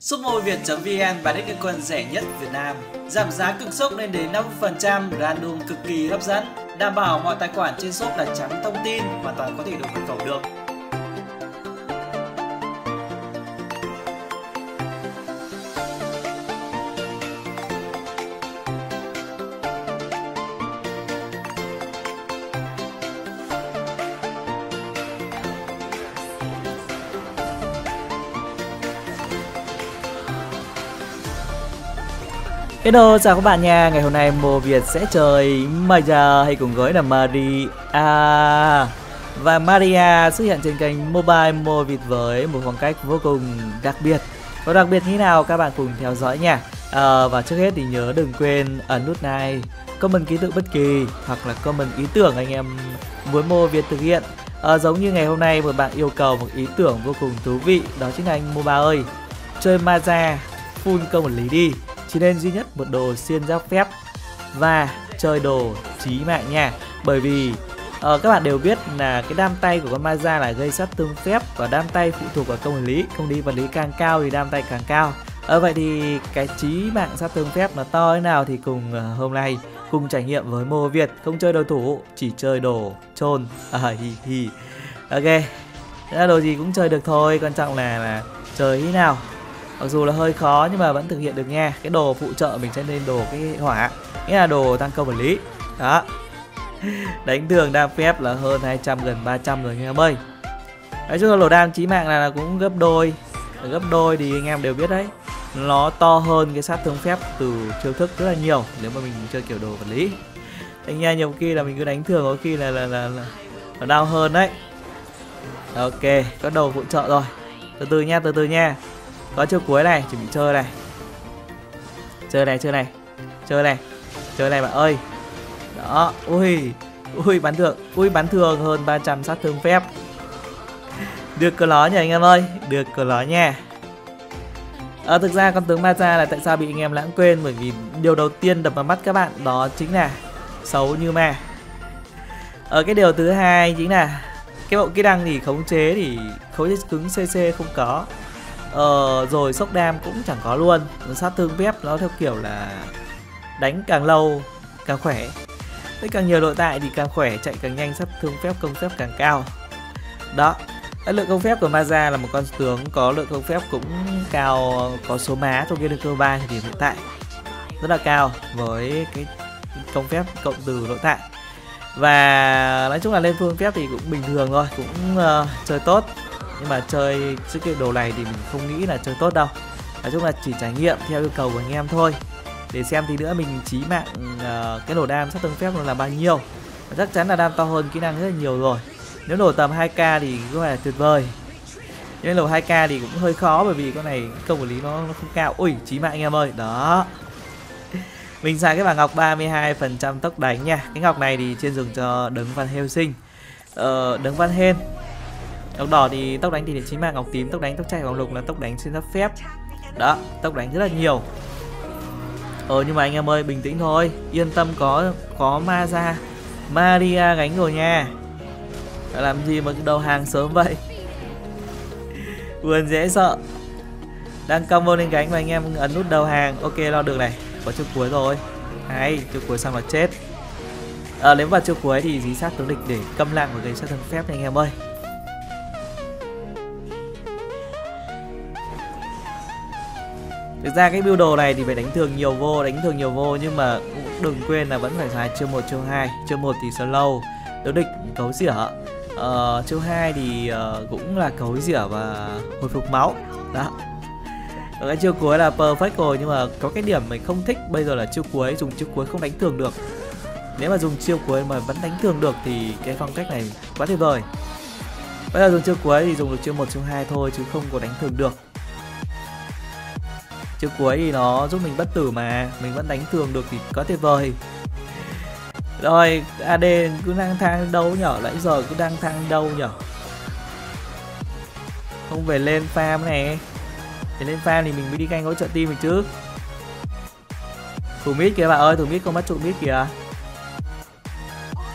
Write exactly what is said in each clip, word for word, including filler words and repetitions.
Shop MobaViet.vn bán đến quần rẻ nhất Việt Nam, giảm giá cực sốc lên đến năm mươi phần trăm, random cực kỳ hấp dẫn, đảm bảo mọi tài khoản trên shop là trắng thông tin, hoàn toàn có thể được nhập khẩu được. Hello, chào các bạn nha. Ngày hôm nay MobaViet sẽ chơi Marja hay cùng gói là Marja và Marja xuất hiện trên kênh Mobile MobaViet với một phong cách vô cùng đặc biệt. Và đặc biệt như nào các bạn cùng theo dõi nha. À, và trước hết thì nhớ đừng quên ấn nút like, comment ký tự bất kỳ hoặc là comment ý tưởng anh em muốn MobaViet thực hiện. À, giống như ngày hôm nay một bạn yêu cầu một ý tưởng vô cùng thú vị, đó chính là anh Moba ơi, chơi Marja full công một lý đi. Chỉ nên duy nhất một đồ xuyên giáp phép và chơi đồ chí mạng nha. Bởi vì uh, các bạn đều biết là cái đam tay của con Marja là gây sát thương phép, và đam tay phụ thuộc vào công vật lý. Công đi vật lý càng cao thì đam tay càng cao. uh, Vậy thì cái chí mạng sát thương phép nó to thế nào thì cùng uh, hôm nay cùng trải nghiệm với MobaViet. Không chơi đồ thủ, chỉ chơi đồ trôn. uh, hi hi. Ok, đồ gì cũng chơi được thôi, quan trọng là, là chơi thế nào. Mặc dù là hơi khó nhưng mà vẫn thực hiện được nha. Cái đồ phụ trợ mình sẽ nên đồ cái hỏa, nghĩa là đồ tăng công vật lý. Đó. Đánh thường đam phép là hơn hai trăm, gần ba trăm rồi anh em ơi. Nói chung là đồ đam chí mạng là cũng gấp đôi. Gấp đôi thì anh em đều biết đấy, nó to hơn cái sát thương phép từ chiêu thức rất là nhiều nếu mà mình chơi kiểu đồ vật lý. Anh nha, nhiều khi là mình cứ đánh thường, có khi là là, là, là, là đau hơn đấy. Ok, có đồ phụ trợ rồi. Từ từ nha, từ từ nha. Có chiều cuối này, chuẩn bị chơi này. Chơi này, chơi này. Chơi này. Chơi này bạn ơi. Đó, ui. Ui bắn thường, ui bắn thường hơn ba trăm sát thương phép. Được cờ ló nha anh em ơi, được cờ ló nha. À, thực ra con tướng Marja là tại sao bị anh em lãng quên, bởi vì điều đầu tiên đập vào mắt các bạn đó chính là xấu như ma. Ở cái điều thứ hai chính là cái bộ kỹ năng thì khống chế thì khối cứng xê xê không có. Ờ, rồi sốc đam cũng chẳng có luôn. Sát thương phép nó theo kiểu là đánh càng lâu càng khỏe, với càng nhiều nội tại thì càng khỏe, chạy càng nhanh, sát thương phép công phép càng cao. Đó, lượng công phép của Marja là một con tướng có lượng công phép cũng cao, có số má trong game cơ ba thì hiện tại rất là cao với cái công phép cộng từ nội tại. Và nói chung là lên phương phép thì cũng bình thường thôi, cũng uh, chơi tốt. Nhưng mà chơi trước cái đồ này thì mình không nghĩ là chơi tốt đâu. Nói chung là chỉ trải nghiệm theo yêu cầu của anh em thôi, để xem thì nữa mình chí mạng uh, cái đồ đam sát thương phép nó là bao nhiêu. Và chắc chắn là đam to hơn kỹ năng rất là nhiều rồi. Nếu nổ tầm hai k thì có vẻ là tuyệt vời. Nếu nổ hai k thì cũng hơi khó, bởi vì con này công quản lý nó, nó không cao. Ui, chí mạng anh em ơi, đó. Mình xài cái bảng ngọc ba mươi hai phần trăm tốc đánh nha. Cái ngọc này thì chuyên dùng cho đấng Van Helsing. Ờ, đấng Van Helsing tốc đỏ thì tốc đánh thì để chính mạng, ngọc tím tốc đánh, tốc chạy, ngọc lục là tốc đánh xuyên giáp phép. Đó, tốc đánh rất là nhiều. Ờ nhưng mà anh em ơi, bình tĩnh thôi, yên tâm, có có Marja Marja gánh rồi nha. Đã làm gì mà đầu hàng sớm vậy, buồn dễ sợ. Đang combo lên gánh mà anh em ấn nút đầu hàng. Ok, lo được này, có chiều cuối rồi. Hay, chiều cuối xong là chết. Ờ à, nếu vào chiều cuối thì dí sát tướng địch để câm lặng và gây sát thương phép này anh em ơi. Thực ra cái build đồ này thì phải đánh thường nhiều vô, đánh thường nhiều vô nhưng mà cũng đừng quên là vẫn phải xài chiêu một, chiêu hai. Chiêu một thì slow, đối địch cấu rỉa. Ờ, chiêu hai thì uh, cũng là cấu rỉa và hồi phục máu. Đó. Ở cái chiêu cuối là perfect rồi, nhưng mà có cái điểm mình không thích bây giờ là chiêu cuối, dùng chiêu cuối không đánh thường được. Nếu mà dùng chiêu cuối mà vẫn đánh thường được thì cái phong cách này quá tuyệt vời. Bây giờ dùng chiêu cuối thì dùng được chiêu một, chiêu hai thôi chứ không có đánh thường được. Chiều cuối thì nó giúp mình bất tử mà mình vẫn đánh thường được thì có tuyệt vời. Rồi a đê cứ lang thang đâu nhở, nãy giờ cứ lang thang đâu nhở. Không về lên farm này. Để lên farm thì mình mới đi canh hỗ trợ team mình chứ. Thủ mít kìa bạn ơi, thủ mít không bắt trụ mít kìa.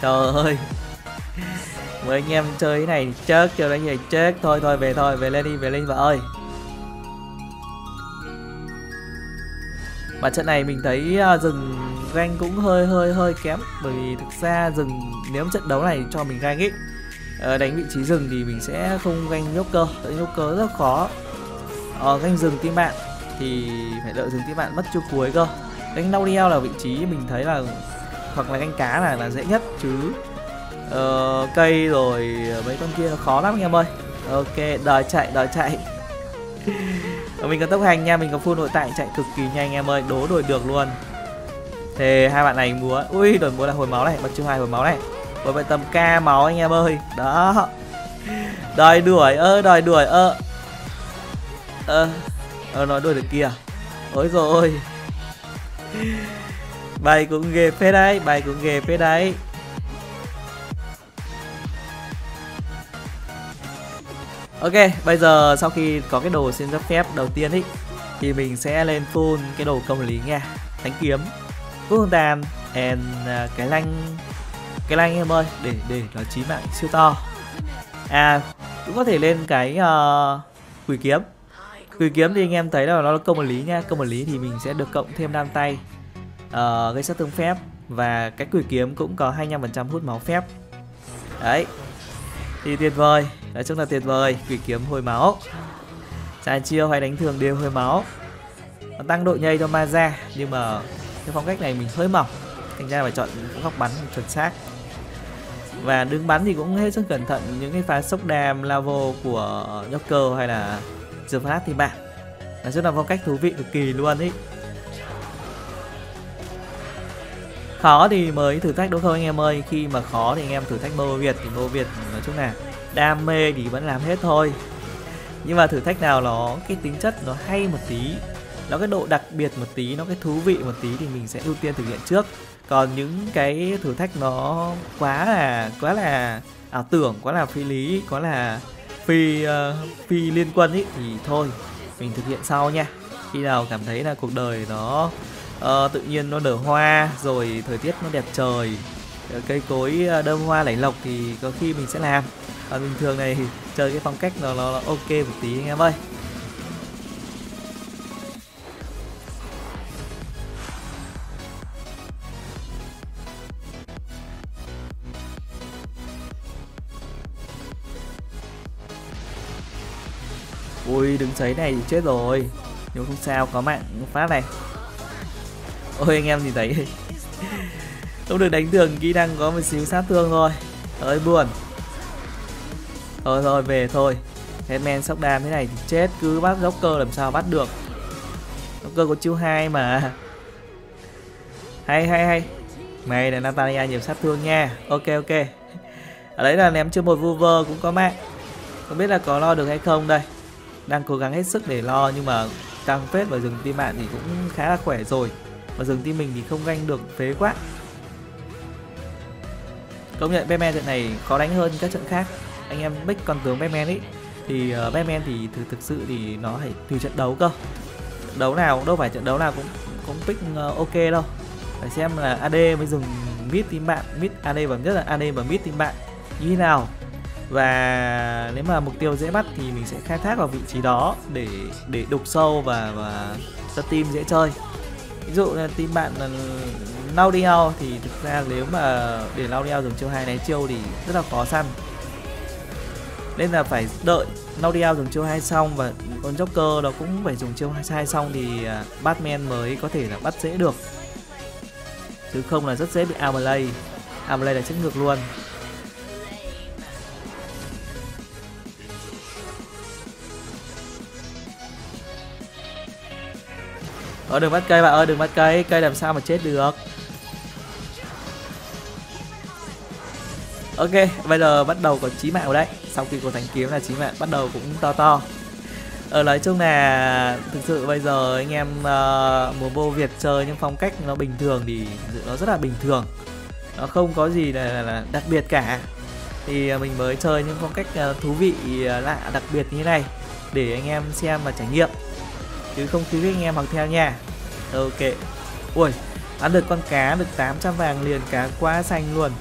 Trời ơi. Mấy anh em chơi cái này chết, chơi cái này chết. Thôi thôi về thôi, về lên đi, về lên bạn ơi. Mà trận này mình thấy rừng rank cũng hơi hơi hơi kém, bởi vì thực ra rừng nếu trận đấu này cho mình rank ấy, đánh vị trí rừng thì mình sẽ không ganh nhốc cơ, tại nhốc cơ rất khó. Ờ, ganh rừng team bạn thì phải đợi rừng team bạn mất chiêu cuối cơ. Đánh đau đeo là vị trí mình thấy là hoặc là ganh cá là là dễ nhất, chứ ờ, cây rồi mấy con kia nó khó lắm anh em ơi. Ok, đòi chạy đòi chạy. Mình có tốc hành nha, mình có full nội tại chạy cực kỳ nhanh anh em ơi, đố đuổi được luôn. Thế hai bạn này múa, ui đổi múa là hồi máu này, bật chiêu hai hồi máu này. Với bài tầm ca máu anh em ơi. Đó. Đòi đuổi ơ, đòi đuổi ơ. Ờ Ờ nó đuổi được kìa. Ôi rồi. Bài cũng ghê phết đấy, bài cũng ghê phết đấy. Ok, bây giờ sau khi có cái đồ xin giáp phép đầu tiên ý, thì mình sẽ lên full cái đồ công lý nha. Thánh kiếm, Quốc Hương Tàn, and uh, cái lanh cái lanh em ơi, để để nó chí mạng siêu to. À cũng có thể lên cái uh, quỷ kiếm. Quỷ kiếm thì anh em thấy là nó là công lý nha. Công lý thì mình sẽ được cộng thêm đam tay, uh, gây sát thương phép, và cái quỷ kiếm cũng có hai mươi lăm phần trăm hút máu phép. Đấy. Thì tuyệt vời, nói chung là tuyệt vời. Quỷ kiếm hồi máu, trái chiêu hay đánh thường đều hồi máu. Nó tăng độ nhây cho Marja, nhưng mà cái phong cách này mình hơi mỏng, thành ra phải chọn góc bắn chuẩn xác. Và đứng bắn thì cũng hết sức cẩn thận những cái pha sốc đam, lavo của Joker hay là The Flash thì bạn. Nói chung là phong cách thú vị cực kỳ luôn ý. Khó thì mới thử thách đúng không anh em ơi. Khi mà khó thì anh em thử thách MobaViet, thì MobaViet nói chung là đam mê thì vẫn làm hết thôi. Nhưng mà thử thách nào nó cái tính chất nó hay một tí, nó cái độ đặc biệt một tí, nó cái thú vị một tí thì mình sẽ ưu tiên thực hiện trước. Còn những cái thử thách nó quá là quá là ảo tưởng, quá là phi lý, quá là phi uh, phi liên quân ý thì thôi, mình thực hiện sau nha. Khi nào cảm thấy là cuộc đời nó Uh, tự nhiên nó nở hoa, rồi thời tiết nó đẹp trời, cây cối đơm hoa lảy lộc thì có khi mình sẽ làm. Còn bình thường này thì chơi cái phong cách nó, nó, nó ok một tí anh em ơi. Ui đứng sấy này thì chết rồi. Nhưng không sao, có mạng phát này. Ôi anh em thì thấy không được đánh thường, kỹ năng có một xíu sát thương thôi, hơi buồn. Thôi thôi về thôi. Headman sóc đam thế này thì chết, cứ bắt Joker làm sao bắt được. Joker có chiêu hai mà. Hay hay hay. Mày là Natalia nhiều sát thương nha. Ok ok. Ở đấy là ném chưa một Voover cũng có mạng. Không biết là có lo được hay không đây. Đang cố gắng hết sức để lo, nhưng mà tăng phết vào rừng team bạn thì cũng khá là khỏe rồi. Mà rừng team mình thì không ganh được phế quá. Công nhận Batman trận này khó đánh hơn các trận khác. Anh em bích con tướng Batman ấy, thì uh, Batman thì thực, thực sự thì nó phải tùy trận đấu cơ. Trận đấu nào đâu phải trận đấu nào cũng cũng pick uh, ok đâu. Phải xem là a đê mới dùng mid team bạn, mid a đê và nhất là a đê và mid team bạn như thế nào. Và nếu mà mục tiêu dễ bắt thì mình sẽ khai thác vào vị trí đó để để đục sâu và và ra team dễ chơi. Ví dụ là team bạn là Laudio thì thực ra nếu mà để Laudio dùng chiêu hai né chiêu thì rất là khó săn. Nên là phải đợi Laudio dùng chiêu hai xong và con Joker nó cũng phải dùng chiêu hai xong thì Batman mới có thể là bắt dễ được. Chứ không là rất dễ bị outplay. Outplay là chết ngược luôn. Ở đừng bắt cây bạn ơi, đừng bắt cây, cây làm sao mà chết được. Ok, bây giờ bắt đầu có chí mạng rồi đấy. Sau khi có thánh kiếm là chí mạng bắt đầu cũng to to. Ở nói chung là thực sự bây giờ anh em uh, muốn vô Việt chơi những phong cách nó bình thường thì nó rất là bình thường. Nó không có gì là, là, là đặc biệt cả. Thì mình mới chơi những phong cách uh, thú vị uh, lạ đặc biệt như thế này để anh em xem và trải nghiệm. Chứ không khuyến khích anh em học theo nha. Ok. Ui, ăn được con cá được tám trăm vàng liền, cá quá xanh luôn.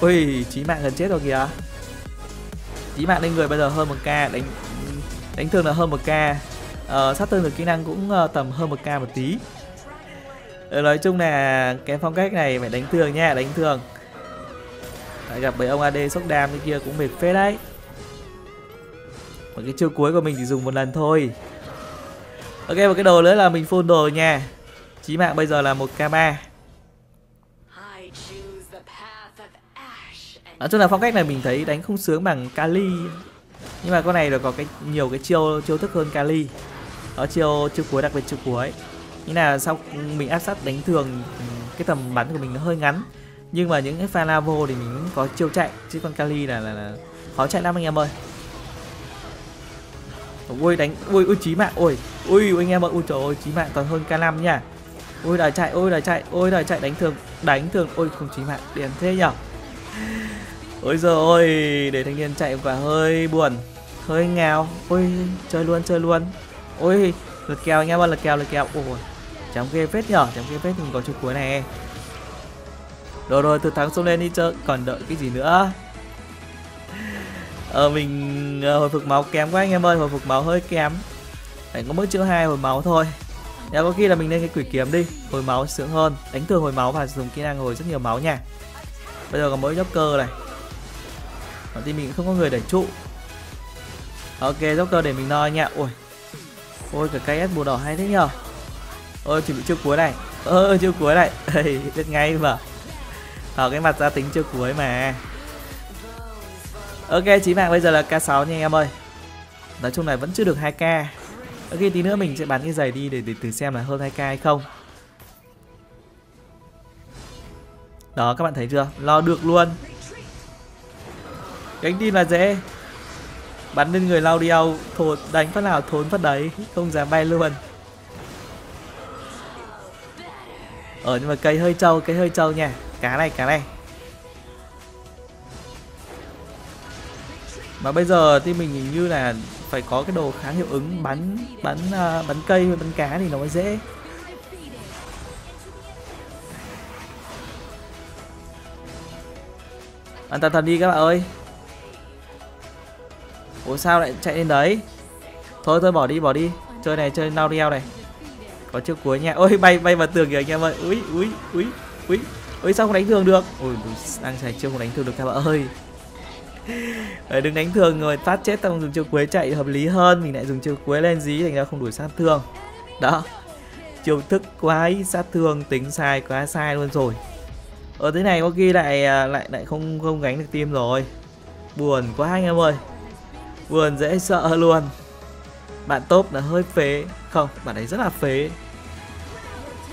Ui, chí mạng gần chết rồi kìa. Chí mạng lên người bây giờ hơn một k, đánh đánh thường là hơn một k. uh, sát thương được kỹ năng cũng uh, tầm hơn một k một tí. Nói chung là cái phong cách này phải đánh thường nha, đánh thường. Đấy, gặp mấy ông a đê sốc đam cái kia cũng mệt phết đấy. Và cái chiêu cuối của mình chỉ dùng một lần thôi. Ok, và cái đồ nữa là mình full đồ nha. Chí mạng bây giờ là một k ba. Nói chung là phong cách này mình thấy đánh không sướng bằng Kali, nhưng mà con này là có cái nhiều cái chiêu chiêu thức hơn Kali. Đó, chiêu chiêu cuối, đặc biệt chiêu cuối. Nghĩa là sau mình áp sát đánh thường, cái tầm bắn của mình nó hơi ngắn, nhưng mà những cái pha lavo thì mình cũng có chiêu chạy, chứ con Kali là là, là khó chạy lắm anh em ơi. Ui đánh, ui ui chí mạng, ui ui anh em ơi, ui trời ơi chí mạng còn hơn ca năm nha. Ôi đòi chạy, ôi đòi chạy, ôi đòi chạy đánh thường, đánh thường, ôi không chí mạng, điền thế nhở. Ôi giời ơi, để thanh niên chạy quả hơi buồn, hơi ngào. Ôi chơi luôn, chơi luôn. Ôi lật kèo anh em ơi, lật kèo, lật kèo. Ôi chóng ghê phết nhở, chóng ghê phết, mình có chụp cuối này. Rồi rồi, từ thắng xông lên đi chơi, còn đợi cái gì nữa. Ờ mình hồi phục máu kém quá anh em ơi, hồi phục máu hơi kém. Phải có mỗi chữa hai hồi máu thôi. Nếu có khi là mình lên cái quỷ kiếm đi, hồi máu sướng hơn, đánh thường hồi máu và dùng kỹ năng hồi rất nhiều máu nha. Bây giờ có mỗi Joker này. Còn thì mình cũng không có người đẩy trụ. Ok, Joker để mình noi nha. Ôi. Ôi cả cây ét bùa đỏ hay thế nhờ. Ôi chỉ bị chiêu cuối này. Ơ chiêu cuối này. Ê biết ngay mà. Vào cái mặt ra tính chiêu cuối mà. Ok, chí mạng bây giờ là k sáu nha anh em ơi. Nói chung này vẫn chưa được hai k. Ok, tí nữa mình sẽ bán cái giày đi để, để thử xem là hơn hai k hay không. Đó các bạn thấy chưa, lo được luôn. Gánh tin là dễ. Bắn lên người lao đi ao, thột, đánh phát nào thốn phát đấy, không dám bay luôn. Ờ nhưng mà cây hơi trâu, cây hơi trâu nha. Cá này, cá này. Mà bây giờ thì mình hình như là phải có cái đồ kháng hiệu ứng bắn bắn uh, bắn cây với bắn cá thì nó mới dễ. An toàn thật đi các bạn ơi. Ủa sao lại chạy lên đấy? Thôi thôi bỏ đi, bỏ đi. Chơi này, chơi Nariel này. Có chiếc cuối nha. Ôi bay bay vào tường kìa anh em ơi. Úi úi úi úi. Ôi sao không đánh thường được? Ôi đang chạy chưa không đánh thường được các bạn ơi. Đấy, đừng đánh thường rồi phát chết, tao dùng chiêu cuối chạy hợp lý hơn. Mình lại dùng chiêu cuối lên dí thành ra không đủ sát thương. Đó. Chiêu thức quá ít sát thương, tính sai quá sai luôn rồi. Ở thế này có khi lại lại lại không không gánh được tim rồi. Buồn quá anh em ơi. Buồn dễ sợ luôn. Bạn top là hơi phế. Không, bạn ấy rất là phế.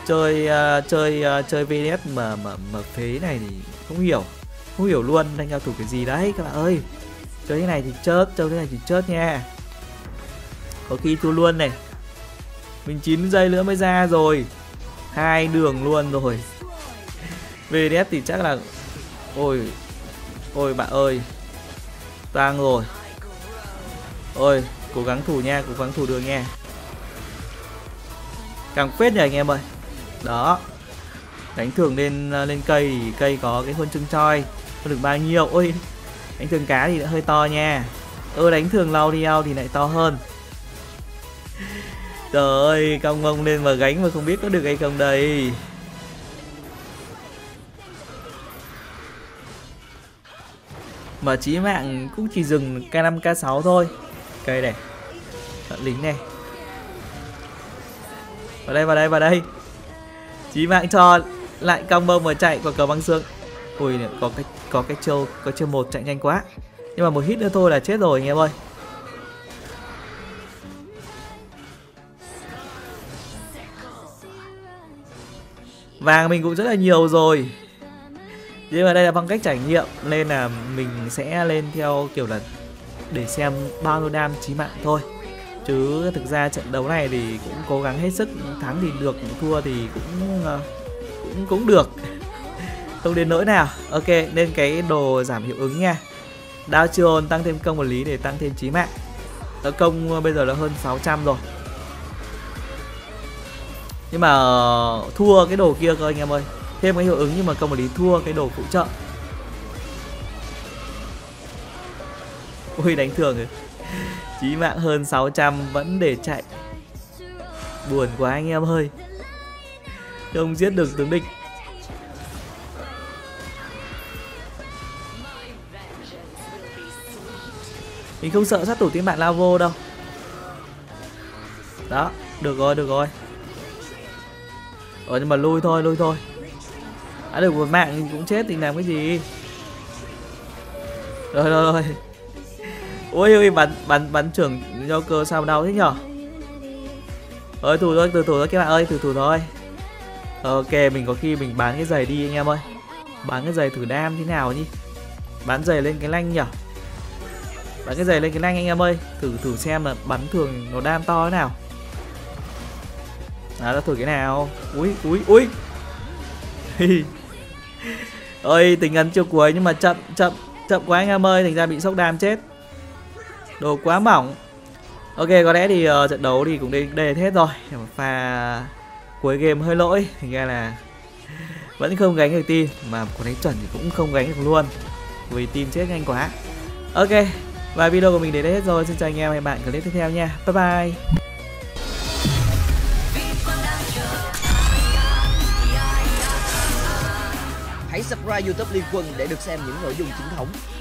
Chơi uh, chơi uh, chơi vê đê ét mà mà mà phế này thì không hiểu. Không hiểu luôn đang giao thủ cái gì đấy các bạn ơi. Chơi thế này thì chết, chơi thế này thì chết nha. Có khi thua luôn này. Mình chín giây nữa mới ra rồi. Hai đường luôn rồi. vê đê ét thì chắc là ôi ôi bạn ơi. Tang rồi. Ôi, cố gắng thủ nha, cố gắng thủ được nha. Càng phết nhỉ anh em ơi. Đó. Đánh thường lên lên cây thì cây có cái huân chương choi. Không được bao nhiêu. Ôi, đánh thường cá thì đã hơi to nha. Ừ đánh thường lau đi ao thì lại to hơn. Trời ơi, cong ngông lên mà gánh mà không biết có được hay không đây. Mà chí mạng cũng chỉ dừng k năm k sáu thôi. Cây này, lính này. Vào đây, vào đây, vào đây. Chí mạng cho lại combo mà chạy quả cầu băng xương. Ui có cái có cái chiêu có chiêu một chạy nhanh quá. Nhưng mà một hit nữa thôi là chết rồi anh em ơi. Vàng mình cũng rất là nhiều rồi. Nhưng mà đây là phong cách trải nghiệm nên là mình sẽ lên theo kiểu là để xem bao nhiêu đam chí mạng thôi. Chứ thực ra trận đấu này thì cũng cố gắng hết sức, thắng thì được, thua thì cũng cũng cũng được. Không đến nỗi nào. Ok, nên cái đồ giảm hiệu ứng nha. Đao chiêu hồn tăng thêm công một lý để tăng thêm chí mạng. Đó, công bây giờ là hơn sáu trăm rồi. Nhưng mà thua cái đồ kia cơ anh em ơi. Thêm cái hiệu ứng nhưng mà công một lý thua cái đồ phụ trợ. Ui đánh thường rồi. Chí mạng hơn sáu trăm vẫn để chạy. Buồn quá anh em ơi, không giết được tướng địch. Mình không sợ sát thủ tiếng bạn lao vô đâu. Đó, được rồi, được rồi. Rồi nhưng mà lui thôi, lui thôi. Đã được một mạng cũng chết thì làm cái gì. Rồi rồi rồi. Ui ui, bắn bắn bắn trưởng do cơ sao đau thế nhở. Ơi thủ thôi, từ thủ thôi các bạn ơi, từ thủ thôi. Ok, mình có khi mình bán cái giày đi anh em ơi. Bán cái giày thử đam thế nào nhỉ? Bán giày lên cái lanh nhở. Bắn cái giày lên cái lanh anh em ơi. Thử thử xem là bắn thường nó đam to thế nào. Đó, đã thử cái nào. Úi, úi, úi. Ơi, tình ấn chiều cuối nhưng mà chậm, chậm, chậm quá anh em ơi. Thành ra bị sốc đam chết. Đồ quá mỏng. Ok, có lẽ thì uh, trận đấu thì cũng đến đây hết rồi. Pha cuối game hơi lỗi. Thành ra là vẫn không gánh được team. Mà có đánh chuẩn thì cũng không gánh được luôn. Vì team chết nhanh quá. Ok, và video của mình đến đây hết rồi. Xin chào anh em, hẹn bạn clip tiếp theo nha. Bye bye. Hãy subscribe YouTube Liên Quân để được xem những nội dung chính thống.